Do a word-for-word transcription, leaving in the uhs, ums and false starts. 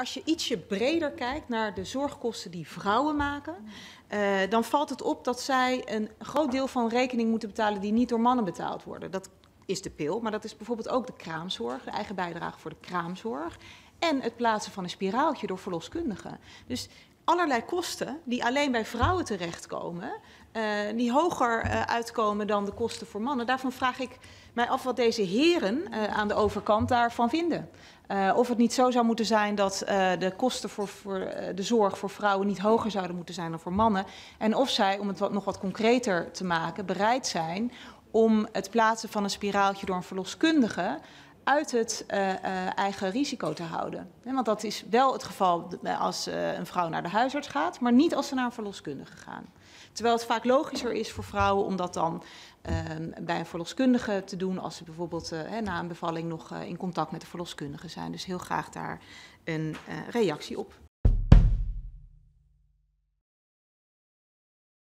Als je ietsje breder kijkt naar de zorgkosten die vrouwen maken, uh, dan valt het op dat zij een groot deel van rekening moeten betalen die niet door mannen betaald worden. Dat is de pil, maar dat is bijvoorbeeld ook de kraamzorg, de eigen bijdrage voor de kraamzorg en het plaatsen van een spiraaltje door verloskundigen. Dus allerlei kosten die alleen bij vrouwen terechtkomen, uh, die hoger uh, uitkomen dan de kosten voor mannen. Daarvan vraag ik mij af wat deze heren uh, aan de overkant daarvan vinden. Uh, of het niet zo zou moeten zijn dat uh, de kosten voor, voor uh, de zorg voor vrouwen niet hoger zouden moeten zijn dan voor mannen. En of zij, om het wat, nog wat concreter te maken, bereid zijn om het plaatsen van een spiraaltje door een verloskundige uit het uh, uh, eigen risico te houden. Nee, want dat is wel het geval als uh, een vrouw naar de huisarts gaat, maar niet als ze naar een verloskundige gaan. Terwijl het vaak logischer is voor vrouwen om dat dan uh, bij een verloskundige te doen als ze bijvoorbeeld uh, na een bevalling nog uh, in contact met de verloskundige zijn. Dus heel graag daar een uh, reactie op.